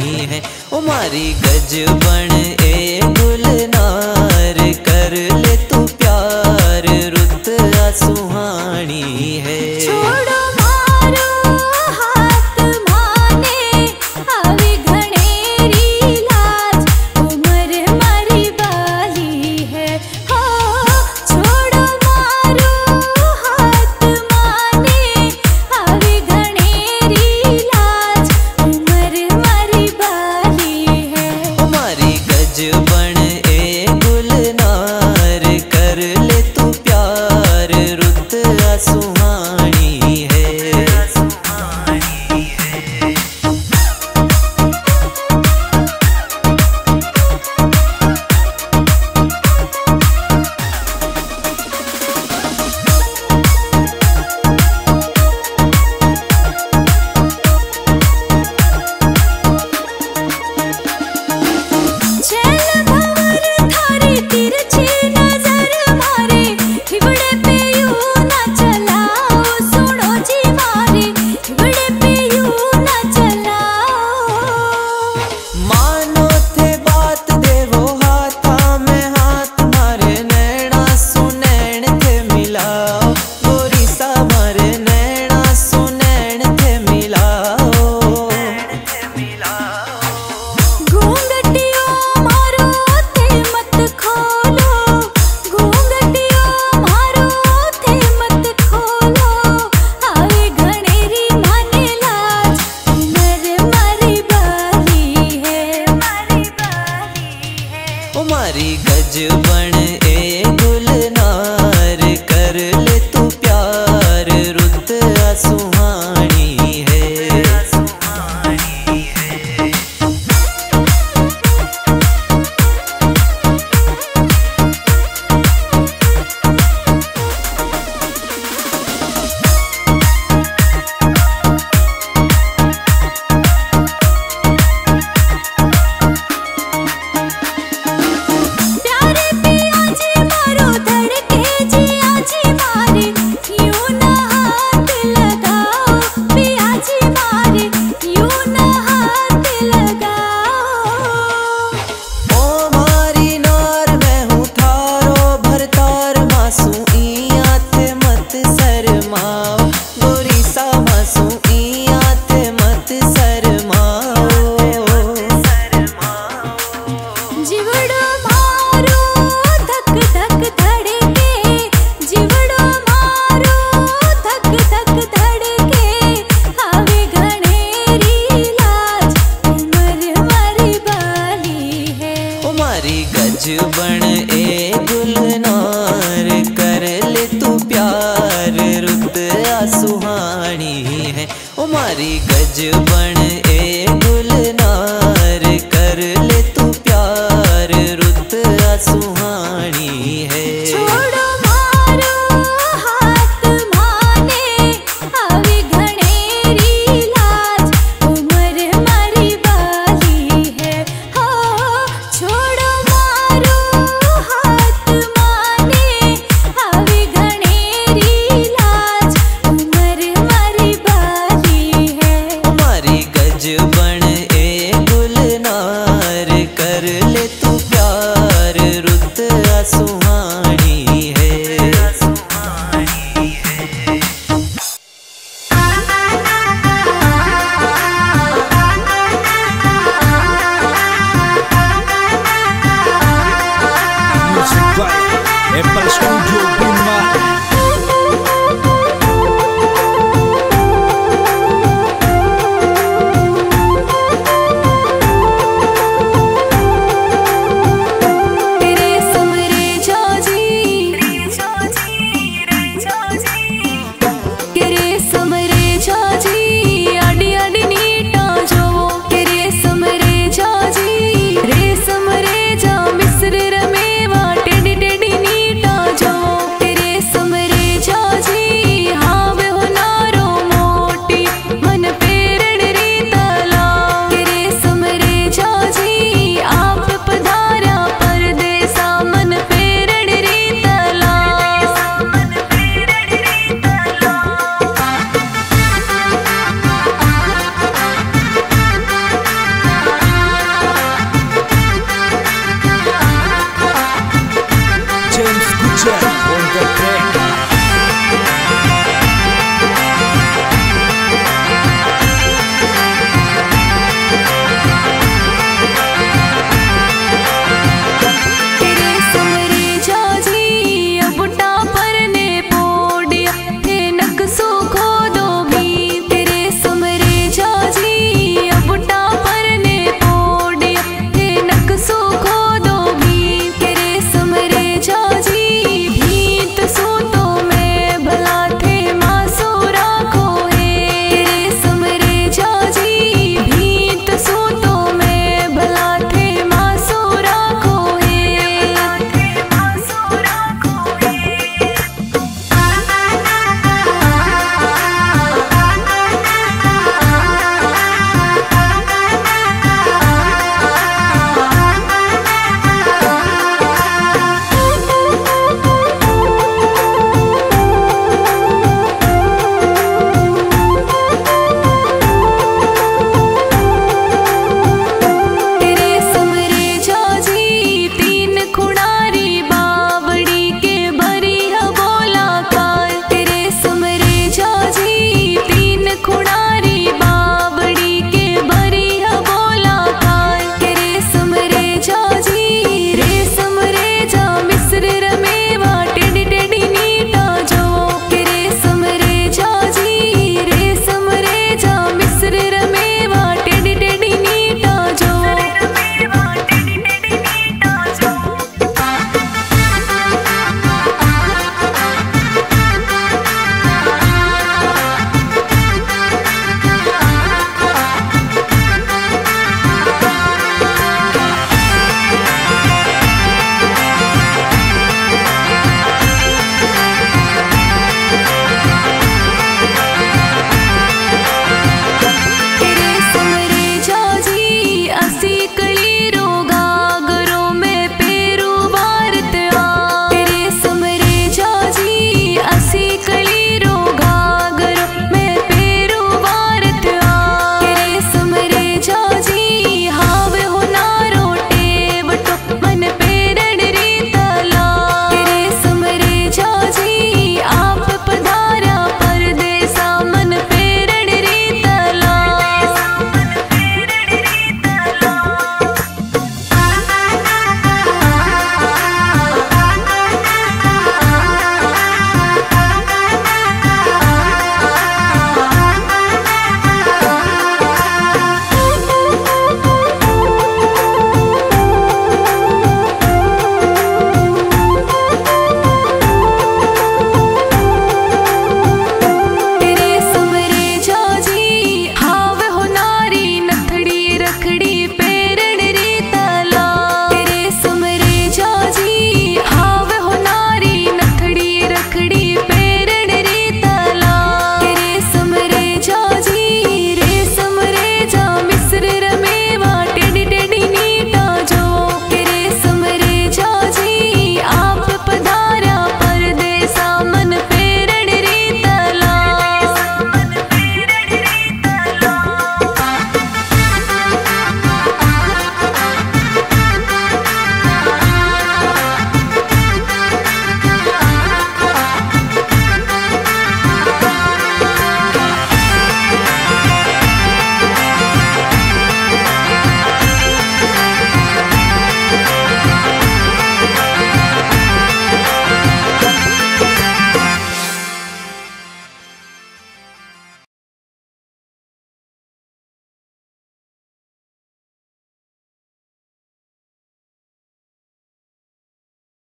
नहीं है। ओ मारी गजबन ए गुलनार, कर ले तू प्यार रुत सुहानी है। गजबन ए गुलनार, कर ले तू प्यार रुत सुहानी है। मारी गजबन